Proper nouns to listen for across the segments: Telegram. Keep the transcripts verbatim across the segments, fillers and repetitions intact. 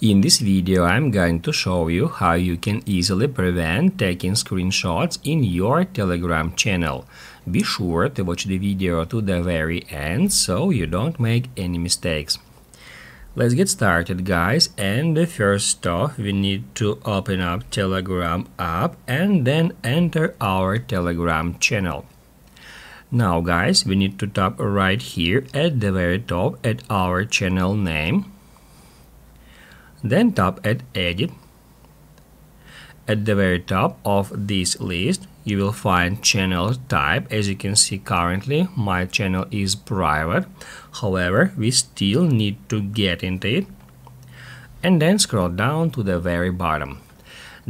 In this video, I'm going to show you how you can easily prevent taking screenshots in your Telegram channel. Be sure to watch the video to the very end so you don't make any mistakes. Let's get started, guys, and the first off we need to open up Telegram app and then enter our Telegram channel. Now, guys, we need to tap right here at the very top at our channel name. Then tap at Edit. At the very top of this list you will find channel type. As you can see, currently my channel is private, however we still need to get into it, and then scroll down to the very bottom.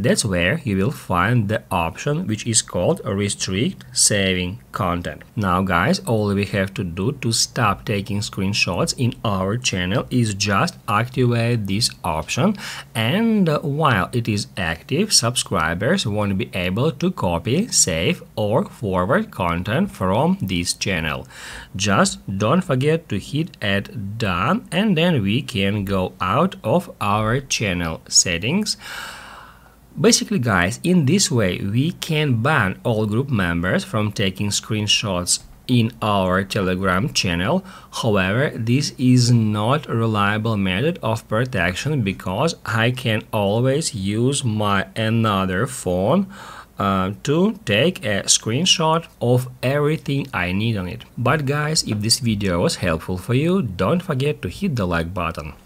That's where you will find the option which is called Restrict Saving Content. Now, guys, all we have to do to stop taking screenshots in our channel is just activate this option, and while it is active, subscribers won't be able to copy, save or forward content from this channel. Just don't forget to hit add done, and then we can go out of our channel settings. Basically, guys, in this way we can ban all group members from taking screenshots in our Telegram channel. However, this is not a reliable method of protection because I can always use my another phone Uh, to take a screenshot of everything I need on it. But guys, if this video was helpful for you, don't forget to hit the like button.